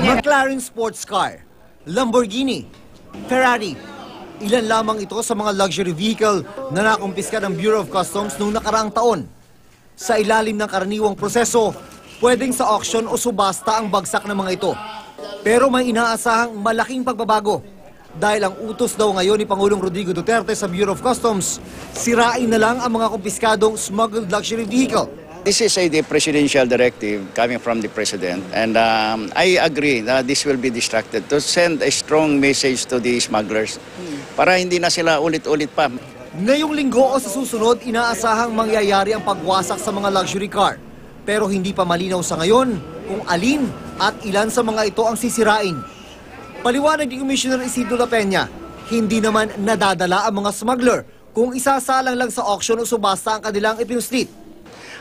McLaren sports car, Lamborghini, Ferrari. Ilan lamang ito sa mga luxury vehicle na nakumpiska ng Bureau of Customs noong nakaraang taon. Sa ilalim ng karaniwang proseso, pwedeng sa auction o subasta ang bagsak ng mga ito. Pero may inaasahang malaking pagbabago dahil ang utos daw ngayon ni Pangulong Rodrigo Duterte sa Bureau of Customs, sirain na lang ang mga kumpiskadong smuggled luxury vehicle. This is the presidential directive coming from the president, and I agree that this will be distracted to send a strong message to the smugglers para hindi na sila ulit-ulit pa. Ngayong linggo o sa susunod, inaasahang mangyayari ang pagwasak sa mga luxury car. Pero hindi pa malinaw sa ngayon kung alin at ilan sa mga ito ang sisirain. Paliwanag ni Commissioner Isidro Lapeña, hindi naman nadadala ang mga smuggler kung isasalang lang sa auction o subasta ang kanilang ipinuslit.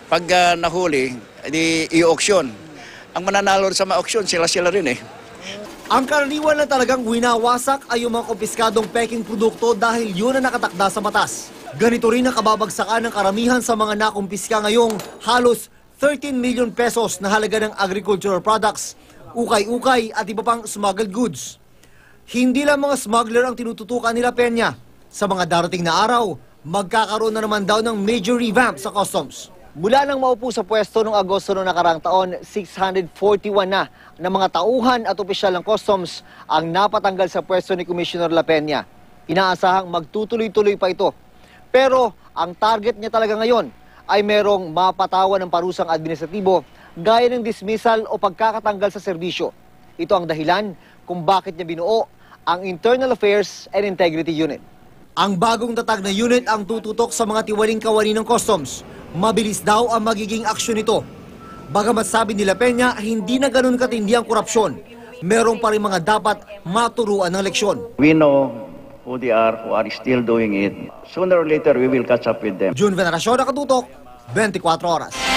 Pag nahuli, di i-auction. Ang mananalo sa mga auction, sila rin eh. Ang karaniwan na talagang winawasak ay yung mga kumpiskadong peking produkto dahil yun ang nakatakda sa batas. Ganito rin ang kababagsakan ng karamihan sa mga nakumpiska ngayong halos 13 million pesos na halaga ng agricultural products, ukay-ukay at iba pang smuggled goods. Hindi lang mga smuggler ang tinututukan nila Peña. Sa mga darating na araw, magkakaroon na naman daw ng major revamp sa customs. Mula nang maupo sa pwesto noong Agosto noong nakaraang taon, 641 na ng mga tauhan at opisyal ng customs ang napatanggal sa pwesto ni Commissioner Lapeña. Inaasahang magtutuloy-tuloy pa ito. Pero ang target niya talaga ngayon ay merong mapatawan ng parusang administratibo gaya ng dismissal o pagkakatanggal sa serbisyo. Ito ang dahilan kung bakit niya binuo ang Internal Affairs and Integrity Unit. Ang bagong tatag na unit ang tututok sa mga tiwaling kawani ng customs. Mabilis daw ang magiging aksyon nito. Bagamat sabi nila Peña, hindi na ganun katindi ang korupsyon. Meron pa rin mga dapat maturuan ng leksyon. We know who they are, who are still doing it. Sooner or later, we will catch up with them. June Veneracion, Katutok, 24 Horas.